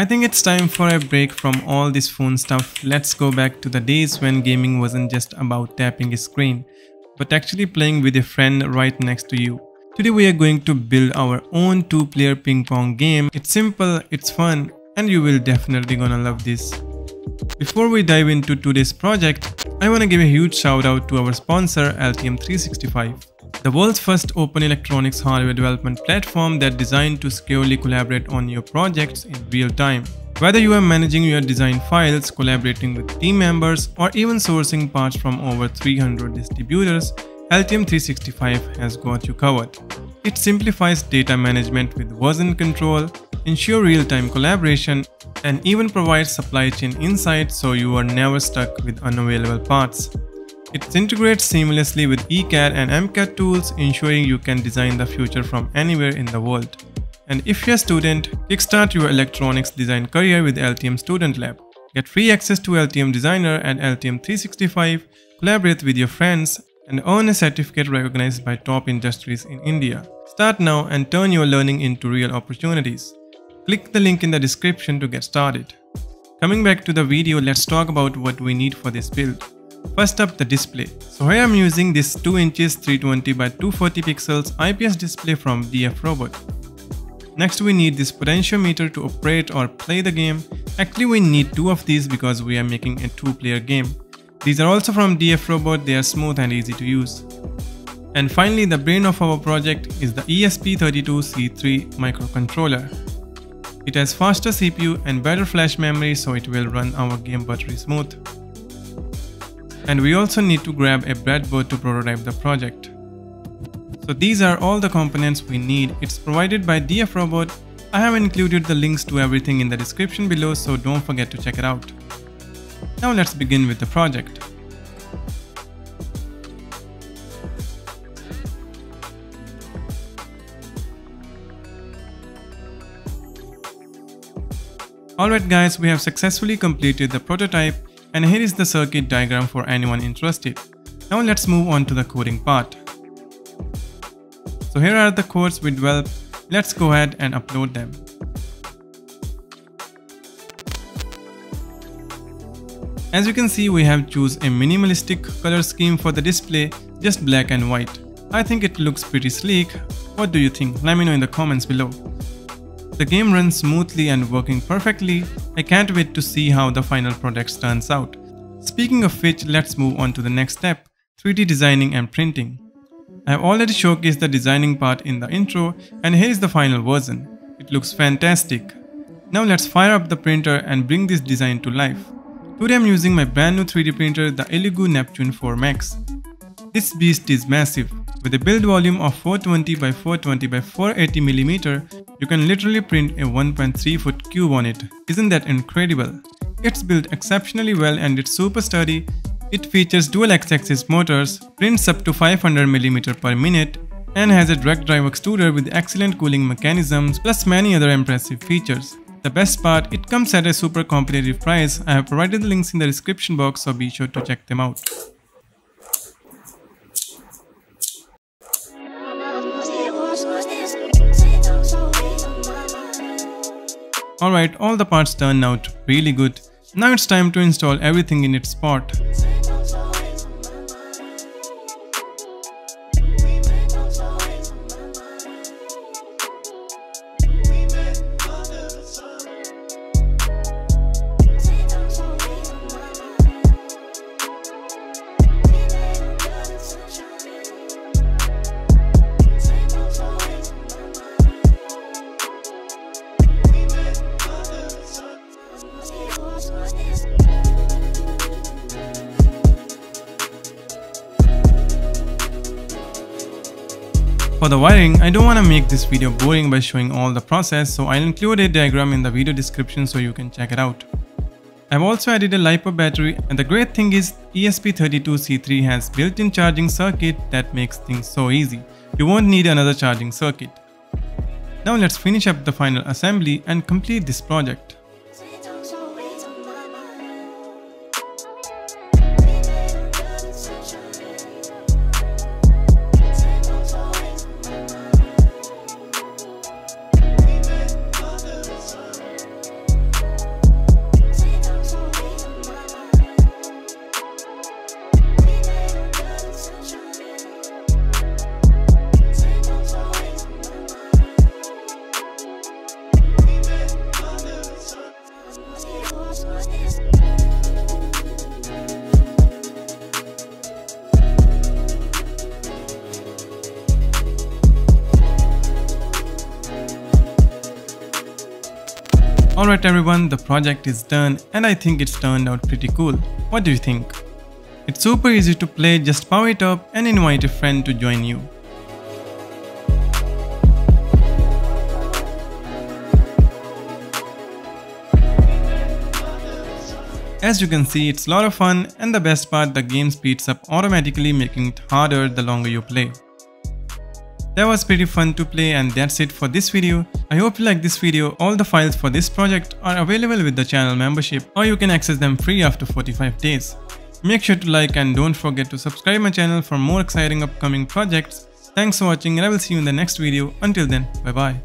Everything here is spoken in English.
I think it's time for a break from all this phone stuff. Let's go back to the days when gaming wasn't just about tapping a screen, but actually playing with a friend right next to you. Today we are going to build our own two-player ping pong game. It's simple, it's fun, and you will definitely gonna love this. Before we dive into today's project, I wanna give a huge shout out to our sponsor LTM 365. The world's first open electronics hardware development platform that's designed to securely collaborate on your projects in real time. Whether you are managing your design files, collaborating with team members, or even sourcing parts from over 300 distributors, LTM 365 has got you covered. It simplifies data management with version control, ensures real-time collaboration, and even provides supply chain insights so you are never stuck with unavailable parts. It integrates seamlessly with ECAD and MCAD tools, ensuring you can design the future from anywhere in the world. And if you're a student, kickstart your electronics design career with LTM Student Lab. Get free access to LTM Designer and LTM 365, collaborate with your friends, and earn a certificate recognized by top industries in India. Start now and turn your learning into real opportunities. Click the link in the description to get started. Coming back to the video, let's talk about what we need for this build. First up, the display. So here I'm using this 2 inches 320 by 240 pixels IPS display from DF Robot. Next we need this potentiometer to operate or play the game. Actually we need two of these because we are making a two-player game. These are also from DF Robot, they are smooth and easy to use. And finally, the brain of our project is the ESP32C3 microcontroller. It has faster CPU and better flash memory, so it will run our game buttery smooth. And we also need to grab a breadboard to prototype the project. So these are all the components we need. It's provided by DF Robot. I have included the links to everything in the description below, so don't forget to check it out. Now let's begin with the project. Alright guys, we have successfully completed the prototype. And here is the circuit diagram for anyone interested. Now let's move on to the coding part. So here are the codes we developed. Let's go ahead and upload them. As you can see, we have chosen a minimalistic color scheme for the display, just black and white. I think it looks pretty sleek. What do you think? Let me know in the comments below. The game runs smoothly and working perfectly. I can't wait to see how the final product turns out. Speaking of which, let's move on to the next step, 3D designing and printing. I have already showcased the designing part in the intro, and here is the final version. It looks fantastic. Now let's fire up the printer and bring this design to life. Today I'm using my brand new 3D printer, the Elegoo Neptune 4 Max. This beast is massive. With a build volume of 420 by 420 by 480 mm, you can literally print a 1.3 foot cube on it. Isn't that incredible? It's built exceptionally well and it's super sturdy. It features dual X-axis motors, prints up to 500 mm per minute, and has a direct drive extruder with excellent cooling mechanisms plus many other impressive features. The best part, it comes at a super competitive price. I have provided the links in the description box, so be sure to check them out. Alright, all the parts turned out really good. Now it's time to install everything in its spot. For the wiring, I don't want to make this video boring by showing all the process, so I'll include a diagram in the video description so you can check it out. I've also added a LiPo battery, and the great thing is ESP32C3 has built-in charging circuit that makes things so easy. You won't need another charging circuit. Now let's finish up the final assembly and complete this project. Alright everyone, the project is done and I think it's turned out pretty cool. What do you think? It's super easy to play, just power it up and invite a friend to join you. As you can see, it's a lot of fun, and the best part, the game speeds up automatically, making it harder the longer you play. That was pretty fun to play, and that's it for this video. I hope you like this video. All the files for this project are available with the channel membership, or you can access them free after 45 days. Make sure to like and don't forget to subscribe my channel for more exciting upcoming projects. Thanks for watching and I will see you in the next video. Until then, bye bye.